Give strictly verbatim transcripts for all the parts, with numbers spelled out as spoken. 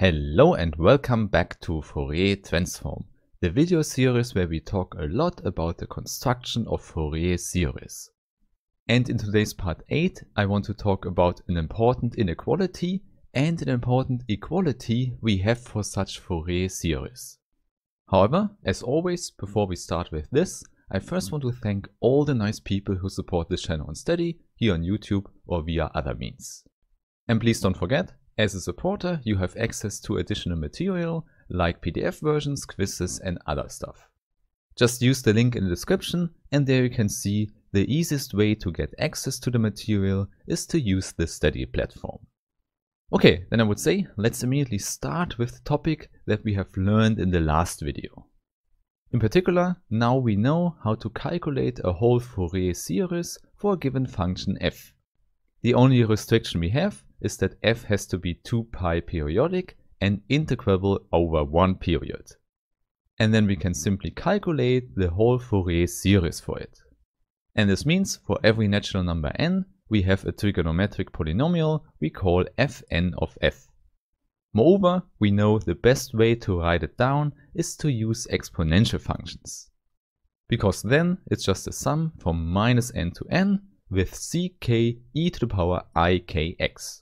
Hello and welcome back to Fourier Transform, the video series where we talk a lot about the construction of Fourier series. And in today's part eight, I want to talk about an important inequality and an important equality we have for such Fourier series. However, as always, before we start with this, I first want to thank all the nice people who support this channel on Steady, here on YouTube or via other means. And please don't forget, as a supporter, you have access to additional material like P D F versions, quizzes and other stuff. Just use the link in the description and there you can see the easiest way to get access to the material is to use the Steady platform. Okay, then I would say let's immediately start with the topic that we have learned in the last video. In particular, now we know how to calculate a whole Fourier series for a given function f. The only restriction we have is that f has to be two pi periodic and integrable over one period. And then we can simply calculate the whole Fourier series for it. And this means for every natural number n, we have a trigonometric polynomial we call fn of f. Moreover, we know the best way to write it down is to use exponential functions. Because then it's just a sum from minus n to n with ck e to the power ikx.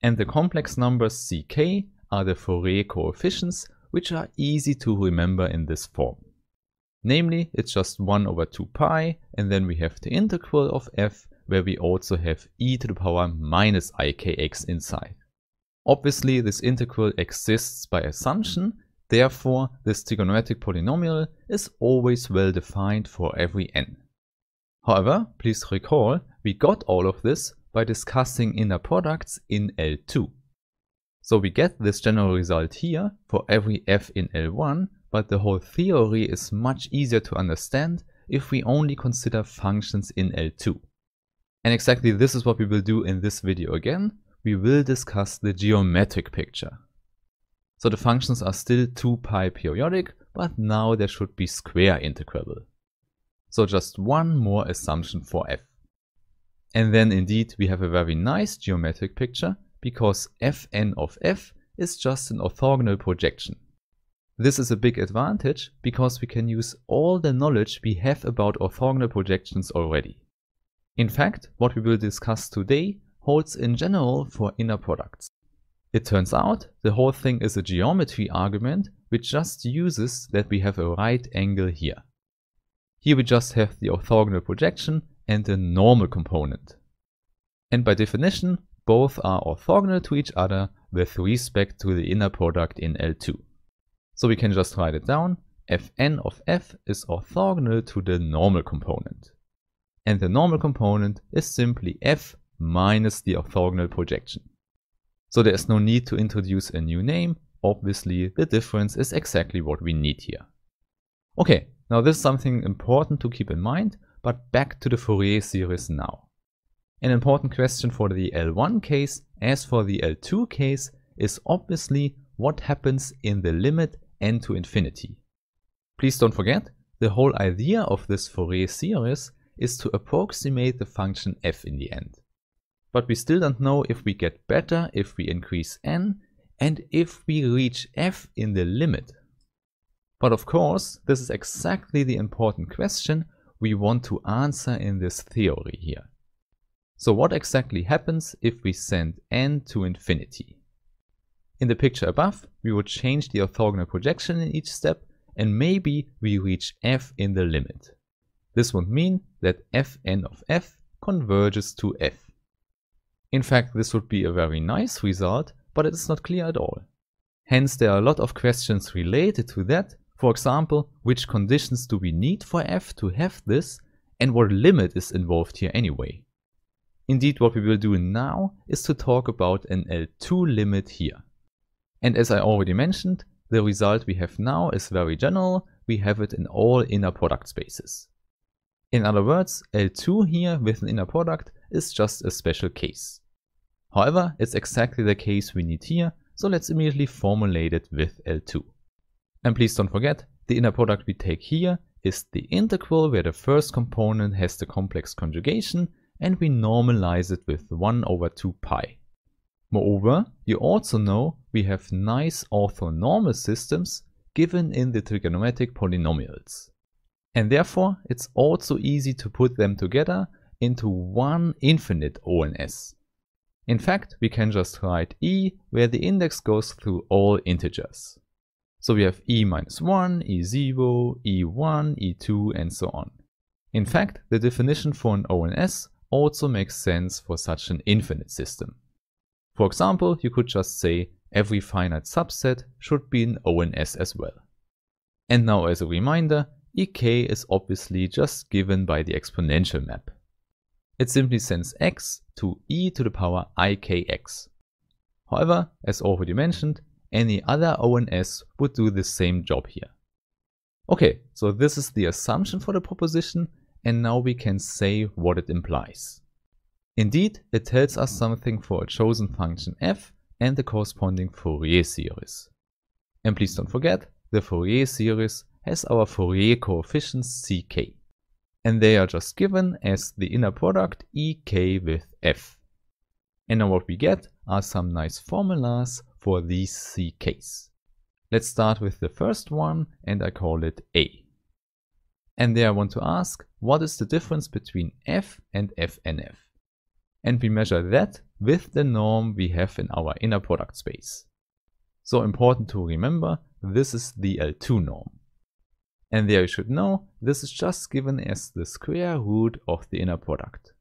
And the complex numbers C K are the Fourier coefficients, which are easy to remember in this form. Namely, it's just one over two pi, and then we have the integral of f, where we also have e to the power minus ikx inside. Obviously, this integral exists by assumption, therefore this trigonometric polynomial is always well defined for every n. However, please recall, we got all of this by discussing inner products in L two. So we get this general result here for every f in L one, but the whole theory is much easier to understand if we only consider functions in L two. And exactly this is what we will do in this video again. We will discuss the geometric picture. So the functions are still two pi periodic, but now there should be square integrable. So just one more assumption for f. And then indeed we have a very nice geometric picture because fn of f is just an orthogonal projection. This is a big advantage because we can use all the knowledge we have about orthogonal projections already. In fact, what we will discuss today holds in general for inner products. It turns out the whole thing is a geometry argument which just uses that we have a right angle here. Here we just have the orthogonal projection and a normal component. And by definition, both are orthogonal to each other with respect to the inner product in L two. So we can just write it down, fn of f is orthogonal to the normal component. And the normal component is simply f minus the orthogonal projection. So there is no need to introduce a new name, obviously the difference is exactly what we need here. Okay. Now this is something important to keep in mind, but back to the Fourier series now. An important question for the L one case as for the L two case is obviously what happens in the limit n to infinity. Please don't forget, the whole idea of this Fourier series is to approximate the function f in the end. But we still don't know if we get better if we increase n and if we reach f in the limit. But of course, this is exactly the important question we want to answer in this theory here. So what exactly happens if we send n to infinity? In the picture above, we would change the orthogonal projection in each step and maybe we reach f in the limit. This would mean that fn of f converges to f. In fact, this would be a very nice result, but it is not clear at all. Hence, there are a lot of questions related to that. For example, which conditions do we need for f to have this and what limit is involved here anyway? Indeed, what we will do now is to talk about an L two limit here. And as I already mentioned, the result we have now is very general, we have it in all inner product spaces. In other words, L two here with an inner product is just a special case. However, it's exactly the case we need here, so let's immediately formulate it with L two. And please don't forget, the inner product we take here is the integral where the first component has the complex conjugation and we normalize it with one over two pi. Moreover, you also know we have nice orthonormal systems given in the trigonometric polynomials. And therefore, it's also easy to put them together into one infinite O N S. In fact, we can just write E where the index goes through all integers. So we have E minus one, E zero, E one, E two, and so on. In fact, the definition for an O N S also makes sense for such an infinite system. For example, you could just say every finite subset should be an O N S as well. And now as a reminder, E K is obviously just given by the exponential map. It simply sends x to e to the power I K X. However, as already mentioned, any other O N S would do the same job here. Okay, so this is the assumption for the proposition, and now we can say what it implies. Indeed, it tells us something for a chosen function f and the corresponding Fourier series. And please don't forget, the Fourier series has our Fourier coefficients C K. And they are just given as the inner product E K with f. And now what we get are some nice formulas for these C Ks. Let's start with the first one, and I call it A. And there I want to ask, what is the difference between f and F N F? And we measure that with the norm we have in our inner product space. So important to remember, this is the L two norm. And there you should know, this is just given as the square root of the inner product.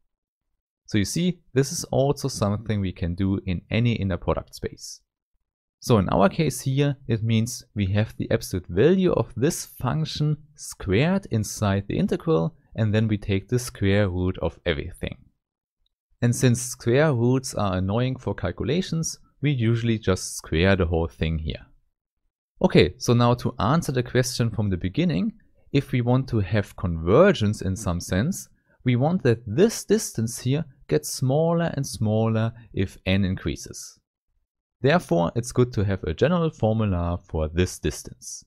So you see, this is also something we can do in any inner product space. So in our case here, it means we have the absolute value of this function squared inside the integral, and then we take the square root of everything. And since square roots are annoying for calculations, we usually just square the whole thing here. Okay, so now to answer the question from the beginning, if we want to have convergence in some sense, we want that this distance here gets smaller and smaller if n increases. Therefore, it's good to have a general formula for this distance.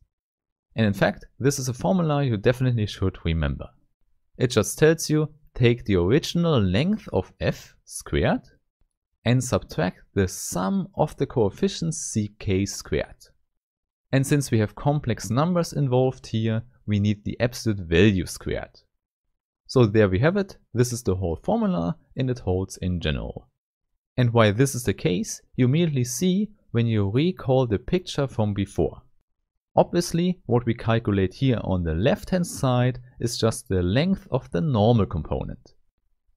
And in fact, this is a formula you definitely should remember. It just tells you, take the original length of f squared and subtract the sum of the coefficients C K squared. And since we have complex numbers involved here, we need the absolute value squared. So there we have it, this is the whole formula and it holds in general. And why this is the case, you immediately see when you recall the picture from before. Obviously, what we calculate here on the left hand side is just the length of the normal component.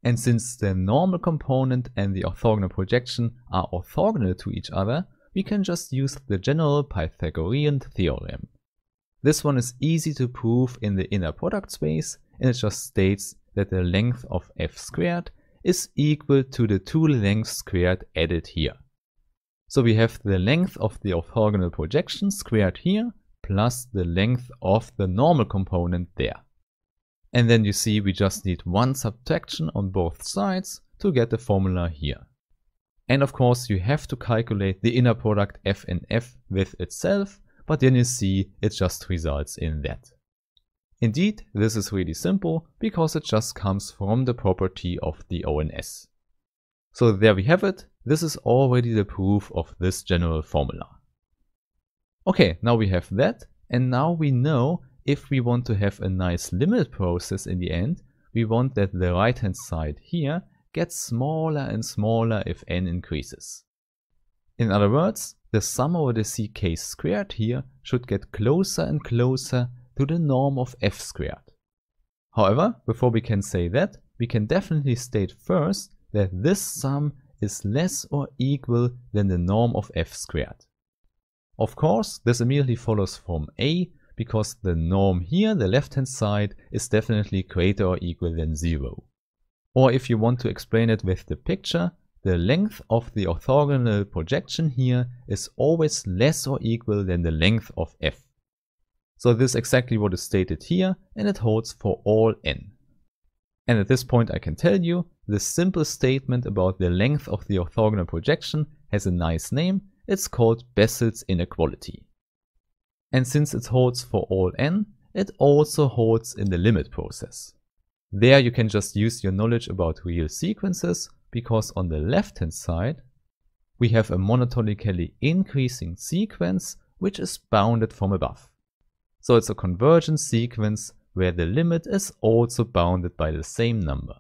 And since the normal component and the orthogonal projection are orthogonal to each other, we can just use the general Pythagorean theorem. This one is easy to prove in the inner product space, and it just states that the length of f squared is equal to the two lengths squared added here. So we have the length of the orthogonal projection squared here, plus the length of the normal component there. And then you see we just need one subtraction on both sides to get the formula here. And of course you have to calculate the inner product f and f with itself, but then you see it just results in that. Indeed, this is really simple because it just comes from the property of the O N S. So there we have it, this is already the proof of this general formula. Okay, now we have that, and now we know if we want to have a nice limit process in the end, we want that the right hand side here gets smaller and smaller if n increases. In other words, the sum over the C K squared here should get closer and closer to the norm of f squared. However, before we can say that, we can definitely state first that this sum is less or equal than the norm of f squared. Of course, this immediately follows from A, because the norm here, the left hand side, is definitely greater or equal than zero. Or if you want to explain it with the picture, the length of the orthogonal projection here is always less or equal than the length of f. So this is exactly what is stated here, and it holds for all n. And at this point I can tell you, this simple statement about the length of the orthogonal projection has a nice name, it's called Bessel's inequality. And since it holds for all n, it also holds in the limit process. There you can just use your knowledge about real sequences, because on the left hand side, we have a monotonically increasing sequence which is bounded from above. So it's a convergent sequence where the limit is also bounded by the same number.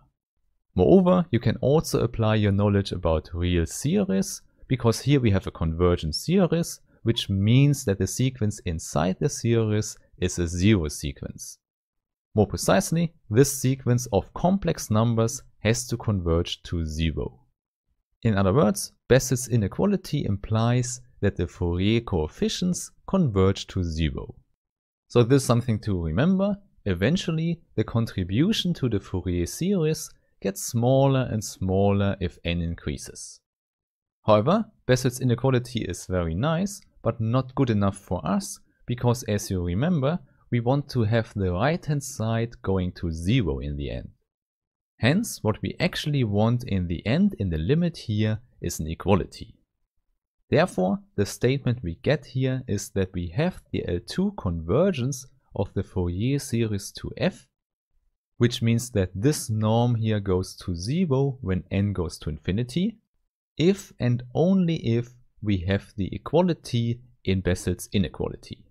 Moreover, you can also apply your knowledge about real series, because here we have a convergent series, which means that the sequence inside the series is a zero sequence. More precisely, this sequence of complex numbers has to converge to zero. In other words, Bessel's inequality implies that the Fourier coefficients converge to zero. So this is something to remember. Eventually, the contribution to the Fourier series gets smaller and smaller if n increases. However, Bessel's inequality is very nice, but not good enough for us, because as you remember, we want to have the right-hand side going to zero in the end. Hence, what we actually want in the end in the limit here is an equality. Therefore, the statement we get here is that we have the L two convergence of the Fourier series to f, which means that this norm here goes to zero when n goes to infinity, if and only if we have the equality in Bessel's inequality.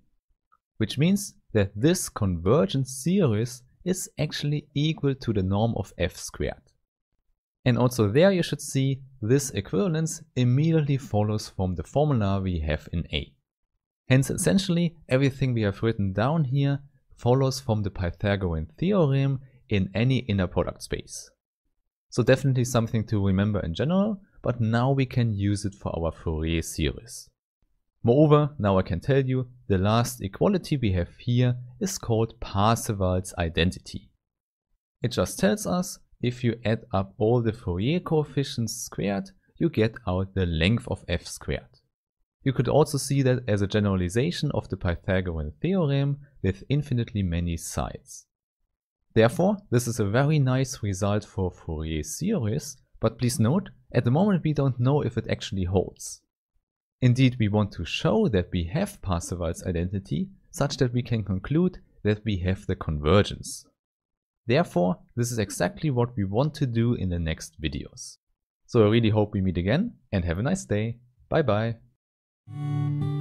Which means that this convergent series is actually equal to the norm of f squared. And also there you should see this equivalence immediately follows from the formula we have in A. Hence essentially everything we have written down here follows from the Pythagorean theorem in any inner product space. So definitely something to remember in general, but now we can use it for our Fourier series. Moreover, now I can tell you the last equality we have here is called Parseval's identity. It just tells us if you add up all the Fourier coefficients squared, you get out the length of f squared. You could also see that as a generalization of the Pythagorean theorem with infinitely many sides. Therefore, this is a very nice result for Fourier series, but please note, at the moment we don't know if it actually holds. Indeed, we want to show that we have Parseval's identity such that we can conclude that we have the convergence. Therefore, this is exactly what we want to do in the next videos. So I really hope we meet again and have a nice day. Bye bye.